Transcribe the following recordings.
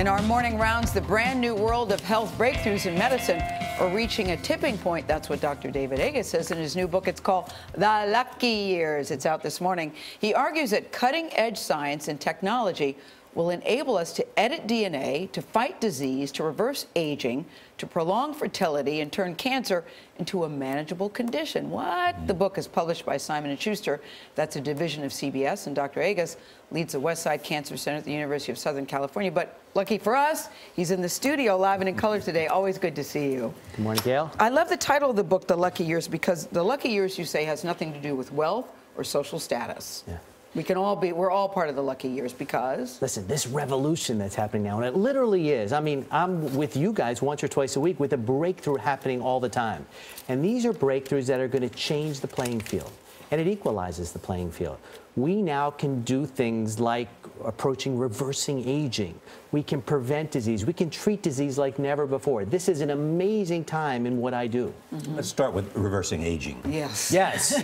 In our morning rounds, the brand new world of health breakthroughs in medicine are reaching a tipping point. That's what Dr. David Agus says in his new book. It's called The Lucky Years. It's out this morning. He argues that cutting-edge science and technology will enable us to edit DNA, to fight disease, to reverse aging, to prolong fertility, and turn cancer into a manageable condition. What? The book is published by Simon and Schuster. That's a division of CBS, and Dr. Agus leads the Westside Cancer Center at the University of Southern California. But lucky for us, he's in the studio live and in color today. Always good to see you. Good morning, Gail. I love the title of the book, The Lucky Years, because the lucky years, you say, has nothing to do with wealth or social status. Yeah. We can all be, we're all part of the lucky years because... Listen, this revolution that's happening now, and it literally is. I mean, I'm with you guys once or twice a week with a breakthrough happening all the time. And these are breakthroughs that are going to change the playing field. And it equalizes the playing field. We now can do things like approaching reversing aging. We can prevent disease. We can treat disease like never before. This is an amazing time in what I do. Mm-hmm. Let's start with reversing aging. Yes. Yes.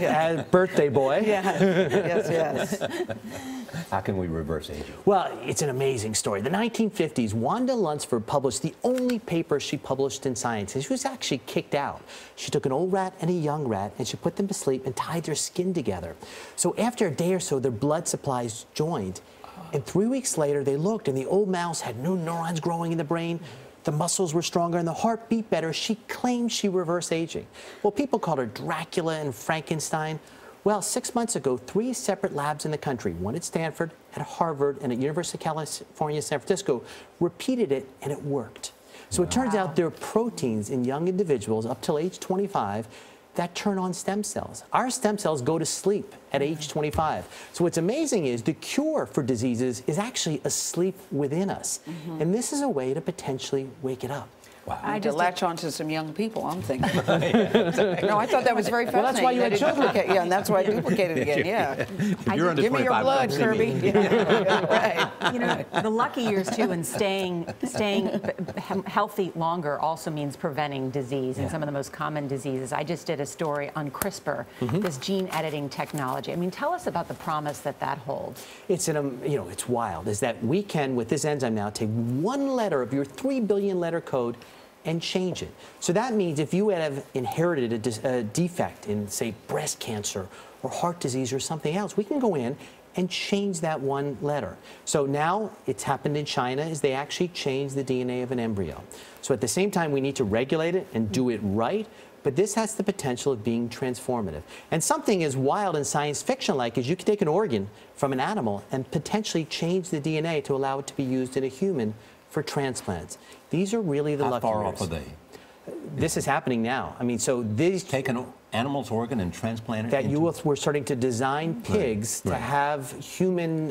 Birthday boy. Yes. Yes, yes. How can we reverse aging? Well, it's an amazing story. The 1950s, Wanda Lunsford published the only paper she published in Science, and she was actually kicked out. She took an old rat and a young rat, and she put them to sleep and tied their skin together. So after a day or so, their blood supplies joined. And 3 weeks later, they looked, and the old mouse had new neurons growing in the brain. The muscles were stronger, and the heart beat better. She claimed she reversed aging. Well, people called her Dracula and Frankenstein. Well, 6 months ago, three separate labs in the country, one at Stanford, at Harvard, and at University of California, San Francisco, repeated it, and it worked. So it turns out there are proteins in young individuals up till age 25 that turn on stem cells. Our stem cells go to sleep at age 25. So what's amazing is the cure for diseases is actually asleep within us. Mm-hmm. And this is a way to potentially wake it up. Wow. I just latch on to some young people, I'm thinking. No, I thought that was very fascinating. Well, that's why you had children. Yeah, and that's why I duplicated again, yeah. You're under 25. Give me your blood, Kirby. Yeah, right. You know, the lucky years, too, and staying healthy longer also means preventing disease and some of the most common diseases. I just did a story on CRISPR, this gene editing technology. I mean, tell us about the promise that that holds. It's, you know, it's wild, is that we can, with this enzyme now, take one letter of your 3 billion letter code and change it. So that means if you have inherited a defect in, say, breast cancer or heart disease or something else, we can go in and change that one letter. So now it's happened in China is they actually change the DNA of an embryo. So at the same time, we need to regulate it and do it right, but this has the potential of being transformative. And something as wild and science fiction-like is you can take an organ from an animal and potentially change the DNA to allow it to be used in a human for transplants. These are really the lucky years. How far off are they? This is happening now. I mean, so these... Take an animal's organ and transplant it that into... We're starting to design pigs to have human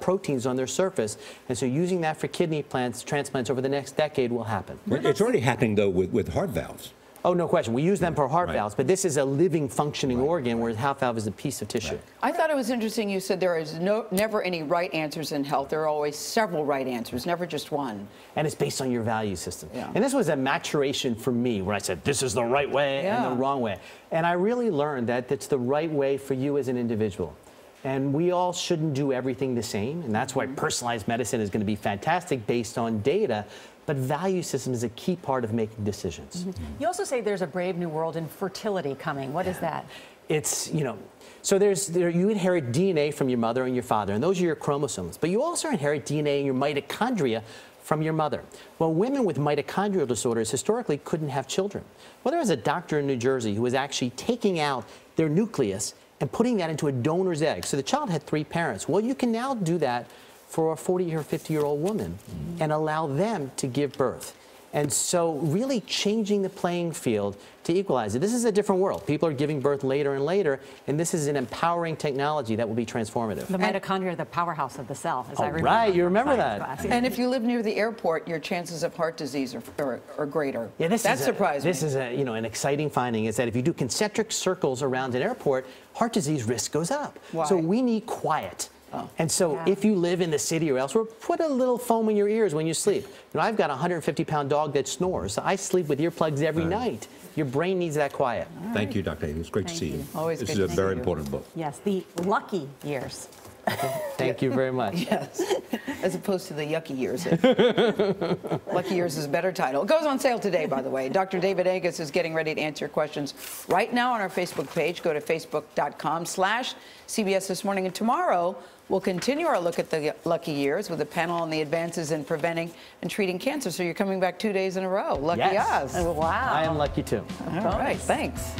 proteins on their surface. And so using that for kidney transplants over the next decade will happen. It's already happening, though, with heart valves. Oh, no question. We use them for heart valves, but this is a living, functioning organ, whereas heart valve is a piece of tissue. I thought it was interesting you said there is never any right answers in health. There are always several right answers, never just one. And it's based on your value system. Yeah. And this was a maturation for me where I said, this is the right way and the wrong way. And I really learned that it's the right way for you as an individual. And we all shouldn't do everything the same, and that's why personalized medicine is going to be fantastic based on data. But value system is a key part of making decisions. Mm-hmm. You also say there's a brave new world in fertility coming. What is that? It's, you know, so you inherit DNA from your mother and your father, and those are your chromosomes. But you also inherit DNA in your mitochondria from your mother. Well, women with mitochondrial disorders historically couldn't have children. Well, there was a doctor in New Jersey who was actually taking out their nucleus and putting that into a donor's egg. So the child had three parents. Well, you can now do that for a 40 or 50-year-old woman and allow them to give birth. And so really changing the playing field to equalize it. This is a different world. People are giving birth later and later, and this is an empowering technology that will be transformative. The mitochondria are the powerhouse of the cell, as I remember. Right, you remember that. Class. And if you live near the airport, your chances of heart disease are greater. Yeah, that surprised me. This is a, you know, an exciting finding, is that if you do concentric circles around an airport, heart disease risk goes up. Why? So we need quiet. And so if you live in the city or elsewhere, put a little foam in your ears when you sleep. You know, I've got a 150-pound dog that snores, so I sleep with earplugs every night. Your brain needs that quiet. Thank you, Dr. Davis. Great to see you. Always good to see you. This is a very important book. Yes, The Lucky Years. Thank you very much. Yes, as opposed to the Yucky Years. Lucky Years is a better title. It goes on sale today, by the way. Dr. David Agus is getting ready to answer questions right now on our Facebook page. Go to facebook.com/CBS This Morning. And tomorrow, we'll continue our look at the Lucky Years with a panel on the advances in preventing and treating cancer. So you're coming back 2 days in a row. Lucky us. Yes. Wow. I am lucky, too. All right. Thanks.